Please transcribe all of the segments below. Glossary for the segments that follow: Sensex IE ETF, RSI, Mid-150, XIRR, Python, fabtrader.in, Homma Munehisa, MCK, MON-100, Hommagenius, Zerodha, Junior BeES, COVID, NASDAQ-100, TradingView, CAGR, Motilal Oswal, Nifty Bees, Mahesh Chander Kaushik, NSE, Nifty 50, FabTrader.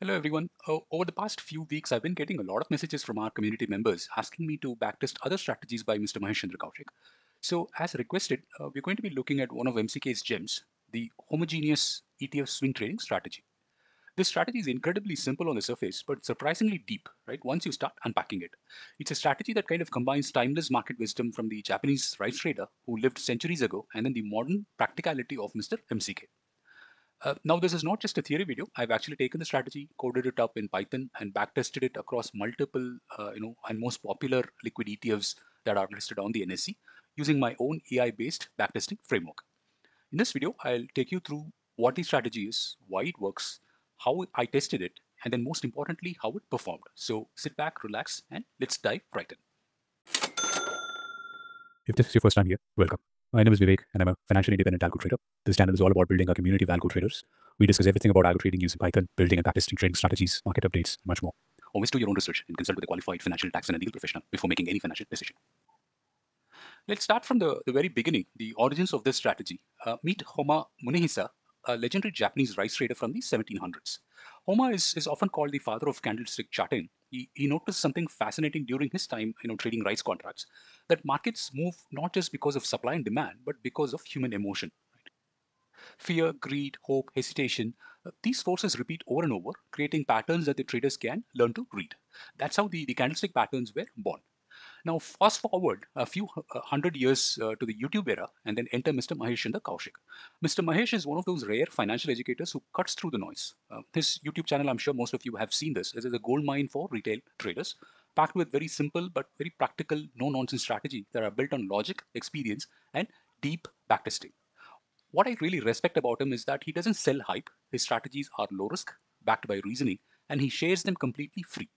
Hello everyone. Over the past few weeks, I've been getting a lot of messages from our community members asking me to backtest other strategies by Mr. Mahesh Chander Kaushik. So as requested, we're going to be looking at one of MCK's gems, the Hommagenius ETF swing trading strategy. This strategy is incredibly simple on the surface, but surprisingly deep, right? Once you start unpacking it. It's a strategy that kind of combines timeless market wisdom from the Japanese rice trader who lived centuries ago and then the modern practicality of Mr. MCK. Now, this is not just a theory video. I've actually taken the strategy, coded it up in Python, and backtested it across multiple, and most popular liquid ETFs that are listed on the NSE using my own AI-based backtesting framework. In this video, I'll take you through what the strategy is, why it works, how I tested it, and then most importantly, how it performed. So sit back, relax, and let's dive right in. If this is your first time here, welcome. My name is Vivek and I'm a financially independent algo trader. This channel is all about building a community of algo traders. We discuss everything about algo trading using Python, building and backtesting trading strategies, market updates, and much more. Always do your own research and consult with a qualified financial tax and legal professional before making any financial decision. Let's start from the very beginning, the origins of this strategy. Meet Homma Munehisa, a legendary Japanese rice trader from the 1700s. Homma is often called the father of candlestick charting. He noticed something fascinating during his time trading rice contracts, that markets move not just because of supply and demand, but because of human emotion. Right? Fear, greed, hope, hesitation, these forces repeat over and over, creating patterns that the traders can learn to read. That's how the candlestick patterns were born. Now, fast forward a few hundred years to the YouTube era and then enter Mr. Mahesh Chander Kaushik. Mr. Mahesh is one of those rare financial educators who cuts through the noise. His YouTube channel, I'm sure most of you have seen this, is a gold mine for retail traders, packed with very simple but very practical, no-nonsense strategies that are built on logic, experience, and deep backtesting. What I really respect about him is that he doesn't sell hype. His strategies are low risk, backed by reasoning, and he shares them completely free.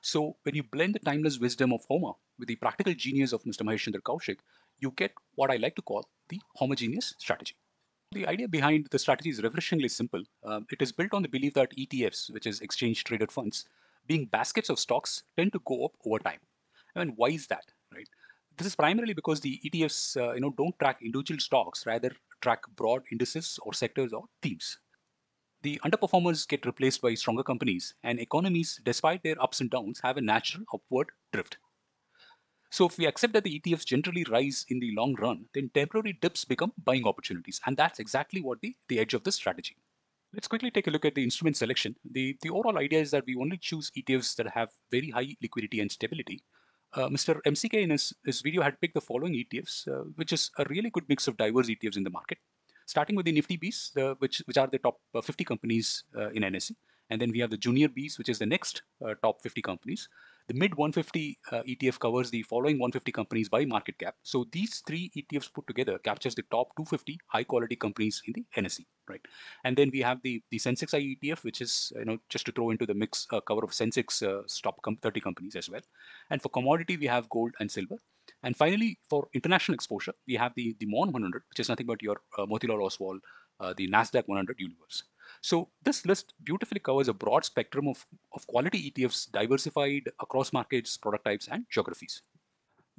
So when you blend the timeless wisdom of Homma with the practical genius of Mr. Mahesh Chander Kaushik, you get what I like to call the homogeneous strategy. The idea behind the strategy is refreshingly simple. It is built on the belief that ETFs, which is exchange traded funds, being baskets of stocks, tend to go up over time. And why is that? Right? This is primarily because the ETFs, don't track individual stocks, rather track broad indices or sectors or themes. The underperformers get replaced by stronger companies, and economies, despite their ups and downs, have a natural upward drift. So if we accept that the ETFs generally rise in the long run, then temporary dips become buying opportunities. And that's exactly what the edge of this strategy. Let's quickly take a look at the instrument selection. The overall idea is that we only choose ETFs that have very high liquidity and stability. Mr. MCK in his video had picked the following ETFs, which is a really good mix of diverse ETFs in the market. Starting with the Nifty Bees, which are the top 50 companies in NSE. And then we have the Junior BeES, which is the next top 50 companies. The Mid-150 ETF covers the following 150 companies by market cap. So these three ETFs put together captures the top 250 high-quality companies in the NSE, right? And then we have the Sensex IE ETF, which is, just to throw into the mix, cover of Sensex top 30 companies as well. And for commodity, we have gold and silver. And finally, for international exposure, we have the MON-100, which is nothing but your Motilal Oswal, the NASDAQ-100 universe. So this list beautifully covers a broad spectrum of quality ETFs diversified across markets, product types, and geographies.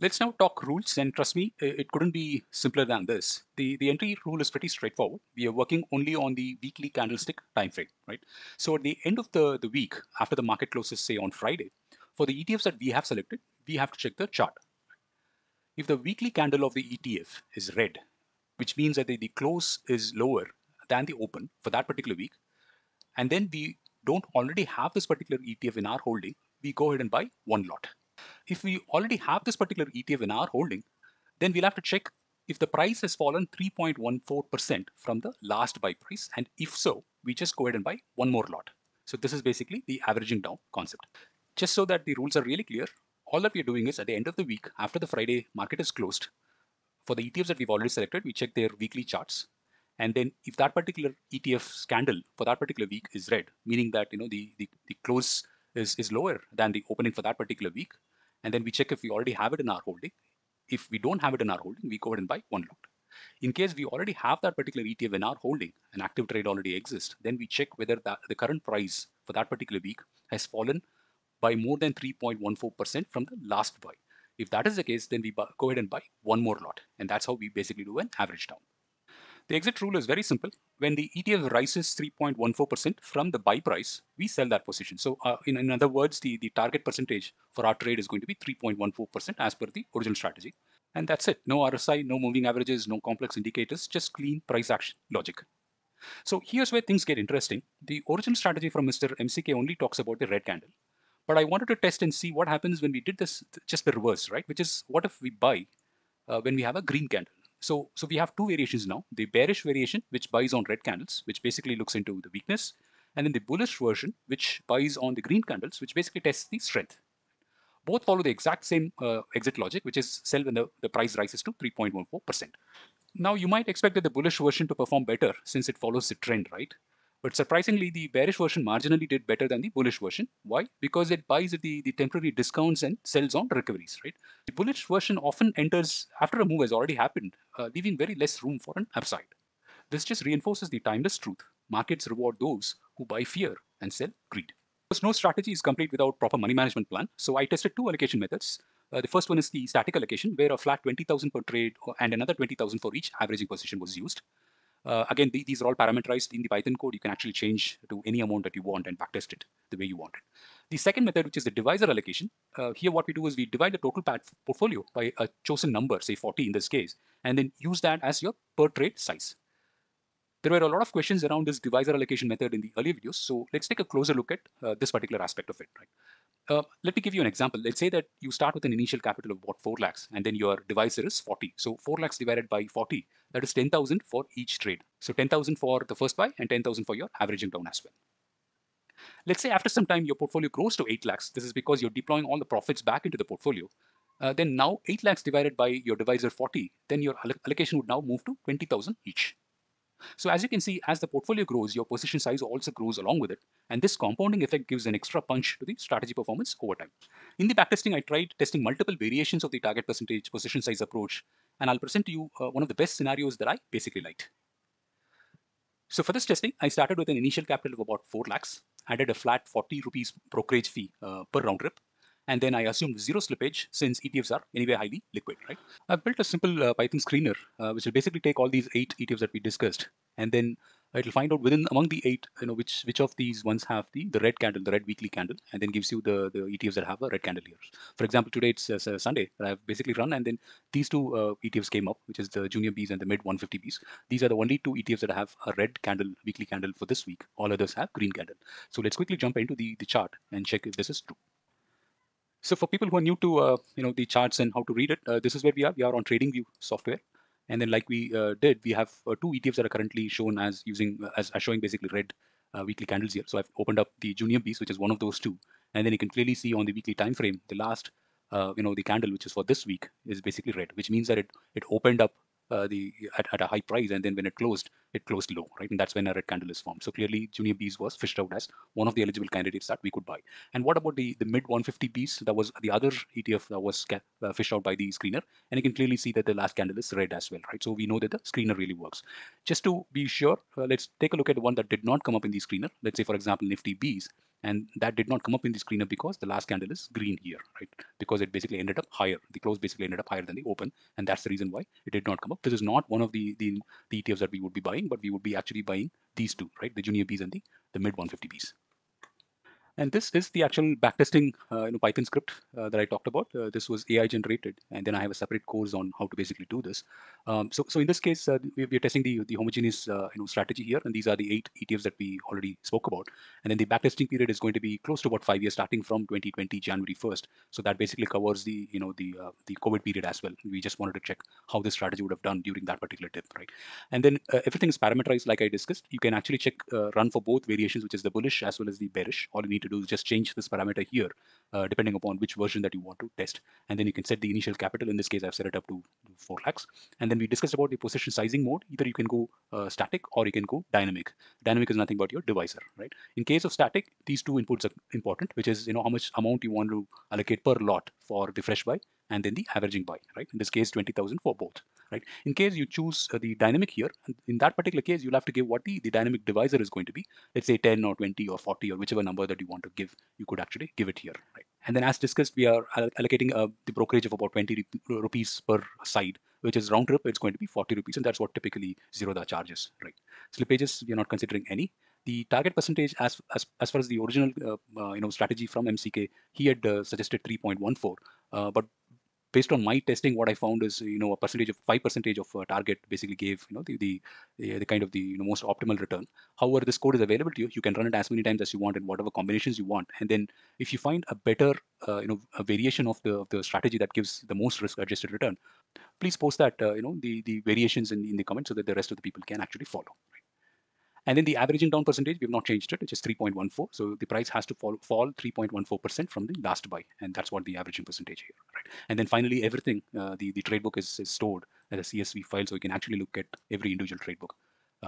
Let's now talk rules, and trust me, it couldn't be simpler than this. The entry rule is pretty straightforward. We are working only on the weekly candlestick time frame, right? So at the end of the week, after the market closes, say on Friday, for the ETFs that we have selected, we have to check the chart. If the weekly candle of the ETF is red, which means that the close is lower than the open for that particular week, and then we don't already have this particular ETF in our holding, we go ahead and buy one lot. If we already have this particular ETF in our holding, then we'll have to check if the price has fallen 3.14% from the last buy price, and if so, we just go ahead and buy one more lot. So this is basically the averaging down concept. Just so that the rules are really clear, all that we're doing is at the end of the week, after the Friday market is closed, for the ETFs that we've already selected, we check their weekly charts. And then if that particular ETF candle for that particular week is red, meaning that the close is lower than the opening for that particular week, and then we check if we already have it in our holding. If we don't have it in our holding, we go ahead and buy one lot. In case we already have that particular ETF in our holding, an active trade already exists, then we check whether the current price for that particular week has fallen by more than 3.14% from the last buy. If that is the case, then we go ahead and buy one more lot. And that's how we basically do an average down. The exit rule is very simple. When the ETF rises 3.14% from the buy price, we sell that position. So in other words, the target percentage for our trade is going to be 3.14% as per the original strategy. And that's it. No RSI, no moving averages, no complex indicators, just clean price action logic. So here's where things get interesting. The original strategy from Mr. MCK only talks about the red candle. But I wanted to test and see what happens when we did this, just the reverse, right? Which is, what if we buy when we have a green candle? So we have two variations now, the bearish variation, which buys on red candles, which basically looks into the weakness, and then the bullish version, which buys on the green candles, which basically tests the strength. Both follow the exact same exit logic, which is sell when the price rises to 3.14%. Now, you might expect that the bullish version to perform better since it follows the trend, right? But surprisingly, the bearish version marginally did better than the bullish version. Why? Because it buys at the temporary discounts and sells on recoveries, right? The bullish version often enters after a move has already happened, leaving very less room for an upside. This just reinforces the timeless truth. Markets reward those who buy fear and sell greed. Because no strategy is complete without proper money management plan. So I tested two allocation methods. The first one is the static allocation, where a flat 20,000 per trade and another 20,000 for each averaging position was used. Again, these are all parameterized in the Python code. You can actually change to any amount that you want and backtest it the way you want it. The second method, which is the divisor allocation, here what we do is we divide the total portfolio by a chosen number, say 40 in this case, and then use that as your per trade size. There were a lot of questions around this divisor allocation method in the earlier videos, so let's take a closer look at this particular aspect of it. Right? Let me give you an example. Let's say that you start with an initial capital of about 4 lakhs and then your divisor is 40. So 4 lakhs divided by 40, that is 10,000 for each trade. So 10,000 for the first buy and 10,000 for your averaging down as well. Let's say after some time your portfolio grows to 8 lakhs. This is because you're deploying all the profits back into the portfolio. Then now 8 lakhs divided by your divisor 40, then your allocation would now move to 20,000 each. So as you can see, as the portfolio grows, your position size also grows along with it. And this compounding effect gives an extra punch to the strategy performance over time. In the backtesting, I tried testing multiple variations of the target percentage position size approach. And I'll present to you one of the best scenarios that I basically liked. So for this testing, I started with an initial capital of about 4 lakhs, added a flat 40 rupees brokerage fee per round trip. And then I assumed zero slippage since ETFs are anyway highly liquid, right? I've built a simple Python screener, which will basically take all these 8 ETFs that we discussed, and then it'll find out within among the 8, you know, which of these ones have the red candle, the red weekly candle, and then gives you the ETFs that have a red candle here. For example, today it's Sunday that I've basically run, and then these two ETFs came up, which is the Junior BeES and the Mid-150 BeES. These are the only two ETFs that have a red candle, weekly candle for this week. All others have green candle. So let's quickly jump into the chart and check if this is true. So for people who are new to the charts and how to read it, this is where we are. We are on TradingView software, and then like we did, we have two ETFs that are currently shown as showing basically red weekly candles here. So I've opened up the Junior BeES, which is one of those two, and then you can clearly see on the weekly time frame, the last the candle, which is for this week, is basically red, which means that it opened up at a high price, and then when it closed low, right? And that's when a red candle is formed. So clearly Junior BeES was fished out as one of the eligible candidates that we could buy. And what about the Mid-150 BeES? That was the other ETF that was fished out by the screener. And you can clearly see that the last candle is red as well, right? So we know that the screener really works. Just to be sure, let's take a look at the one that did not come up in the screener. Let's say, for example, Nifty Bees. And that did not come up in the screener because the last candle is green here, right? Because it basically ended up higher. The close basically ended up higher than the open. And that's the reason why it did not come up. This is not one of the ETFs that we would be buying, but we would be actually buying these two, right? The Junior BeES and the Mid-150 BeES. And this is the actual backtesting Python script that I talked about. This was AI generated, and then I have a separate course on how to basically do this. So in this case, we are testing the homogeneous strategy here, and these are the 8 ETFs that we already spoke about. And then the backtesting period is going to be close to about 5 years, starting from 2020 January 1st. So that basically covers the COVID period as well. We just wanted to check how this strategy would have done during that particular dip, right? And then everything is parameterized, like I discussed. You can actually check run for both variations, which is the bullish as well as the bearish. All you need to do is just change this parameter here depending upon which version that you want to test, and then you can set the initial capital. In this case, I've set it up to 4 lakhs, and then we discussed about the position sizing mode. Either you can go static or you can go dynamic. Dynamic is nothing but your divisor, right? In case of static, these two inputs are important, which is how much amount you want to allocate per lot for the fresh buy and then the averaging buy, right? In this case, 20,000 for both, right? In case you choose the dynamic here, in that particular case, you'll have to give what the dynamic divisor is going to be. Let's say 10 or 20 or 40 or whichever number that you want to give, you could actually give it here, right? And then as discussed, we are allocating the brokerage of about 20 rupees per side, which is round trip, it's going to be 40 rupees, and that's what typically Zerodha charges, right? Slippages, we are not considering any. The target percentage, as far as the original strategy from MCK, he had suggested 3.14, but based on my testing, what I found is a percentage of 5% of target basically gave the kind of the most optimal return. However, this code is available to you. You can run it as many times as you want in whatever combinations you want, and then if you find a better a variation of the strategy that gives the most risk-adjusted return, please post that the variations in the comments so that the rest of the people can actually follow. Right? And then the averaging down percentage, we've not changed it, which is 3.14. So the price has to fall 3.14% from the last buy. And that's what the averaging percentage here, right? And then finally, everything, the trade book is stored as a CSV file. So you can actually look at every individual trade book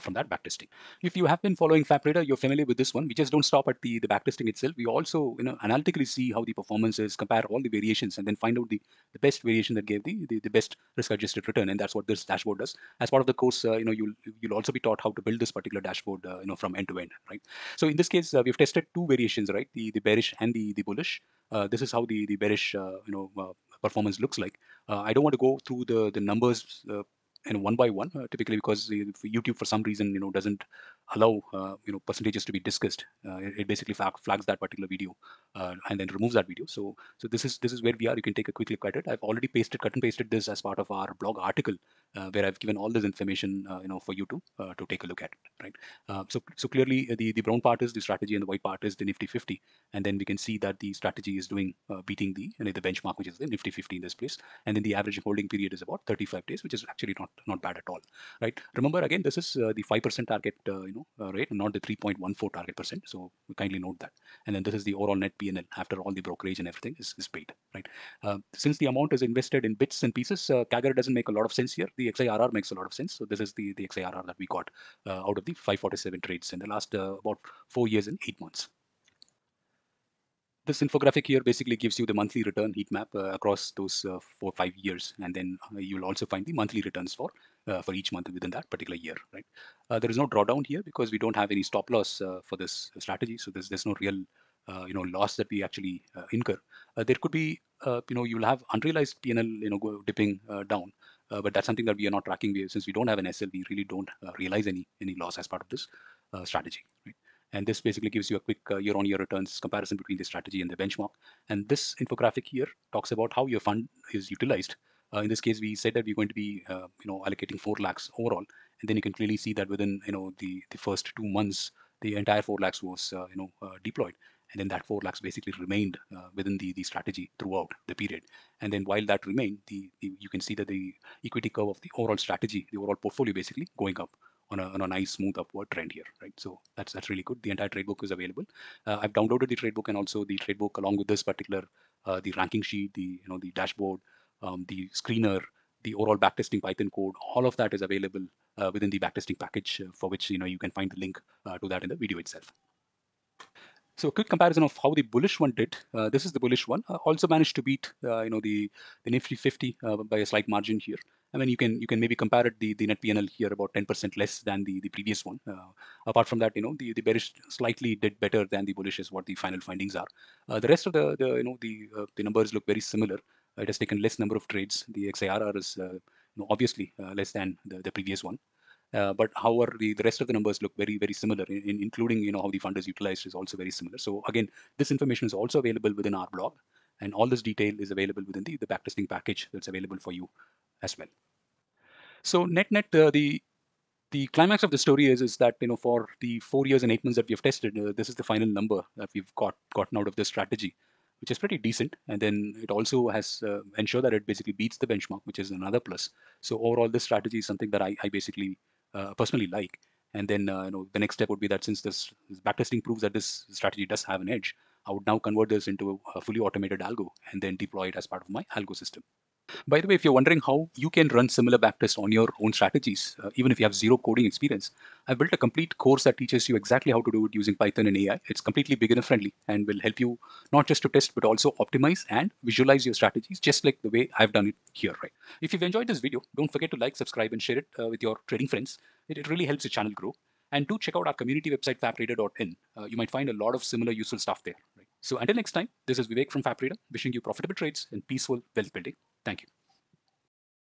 from that backtesting. If you have been following FabTrader, you're familiar with this one. We just don't stop at the backtesting itself. We also analytically see how the performance is, compare all the variations, and then find out the best variation that gave the best risk-adjusted return. And that's what this dashboard does. As part of the course, you'll also be taught how to build this particular dashboard, from end to end, right? So in this case, we've tested two variations, right? The bearish and the bullish. This is how the bearish, performance looks like. I don't want to go through the numbers. And one by one, typically because YouTube, for some reason, doesn't allow percentages to be discussed. It basically flags that particular video and then removes that video. So this is where we are. You can take a quick look at it. I've already cut and pasted this as part of our blog article, where I've given all this information, for you to take a look at it, right? So clearly, the brown part is the strategy, and the white part is the Nifty 50, and then we can see that the strategy is doing beating the benchmark, which is the Nifty 50 in this place, and then the average holding period is about 35 days, which is actually not bad at all, right? Remember again, this is the 5% target, rate, and not the 3.14 target percent. So kindly note that. And then this is the overall net P&L after all the brokerage and everything is paid, right? Since the amount is invested in bits and pieces, CAGR doesn't make a lot of sense here. The XIRR makes a lot of sense. So this is the XIRR that we got out of the 547 trades in the last about 4 years and 8 months. This infographic here basically gives you the monthly return heat map across those 4 or 5 years, and then you'll also find the monthly returns for each month within that particular year, right? There is no drawdown here because we don't have any stop loss for this strategy, so there's no real loss that we actually incur. There could be you'll have unrealized P&L dipping down. But that's something that we are not tracking. Since we don't have an SL, we really don't realize any loss as part of this strategy, right? And this basically gives you a quick year-on-year returns comparison between the strategy and the benchmark. And this infographic here talks about how your fund is utilized. In this case, we said that we're going to be allocating 4 lakhs overall. And then you can clearly see that within the first 2 months, the entire 4 lakhs was deployed. And then that 4 lakhs basically remained within the strategy throughout the period. And then while that remained, you can see that the equity curve of the overall strategy, the overall portfolio basically going up on a nice smooth upward trend here, right? So that's really good. The entire trade book is available. I've downloaded the trade book, and also the trade book along with this particular the ranking sheet, the dashboard, the screener, the overall backtesting Python code, all of that is available within the backtesting package, for which you can find the link to that in the video itself. So a quick comparison of how the bullish one did. This is the bullish one. Also managed to beat the Nifty 50 by a slight margin here. I mean, you can maybe compare it the net P&L here about 10% less than the previous one. Apart from that, the bearish slightly did better than the bullish is what the final findings are. The rest of the numbers look very similar. It has taken less number of trades. The XIRR is obviously less than the previous one. But however, the rest of the numbers look very, very similar, including how the fund is utilized is also very similar. So again, this information is also available within our blog, and all this detail is available within the backtesting package that's available for you as well. So net, the climax of the story is that for the 4 years and 8 months that we have tested, this is the final number that we've gotten out of this strategy, which is pretty decent. And then it also has ensured that it basically beats the benchmark, which is another plus. So overall, this strategy is something that I basically personally like. And then the next step would be that since this backtesting proves that this strategy does have an edge, I would now convert this into a fully automated algo and then deploy it as part of my algo system. By the way, if you're wondering how you can run similar backtests on your own strategies, even if you have zero coding experience, I've built a complete course that teaches you exactly how to do it using Python and AI. It's completely beginner friendly and will help you not just to test, but also optimize and visualize your strategies, just like the way I've done it here, right? If you've enjoyed this video, don't forget to like, subscribe, and share it with your trading friends. It really helps the channel grow. And do check out our community website, fabtrader.in. You might find a lot of similar useful stuff there, right? So until next time, this is Vivek from FabTrader, wishing you profitable trades and peaceful wealth building. Thank you.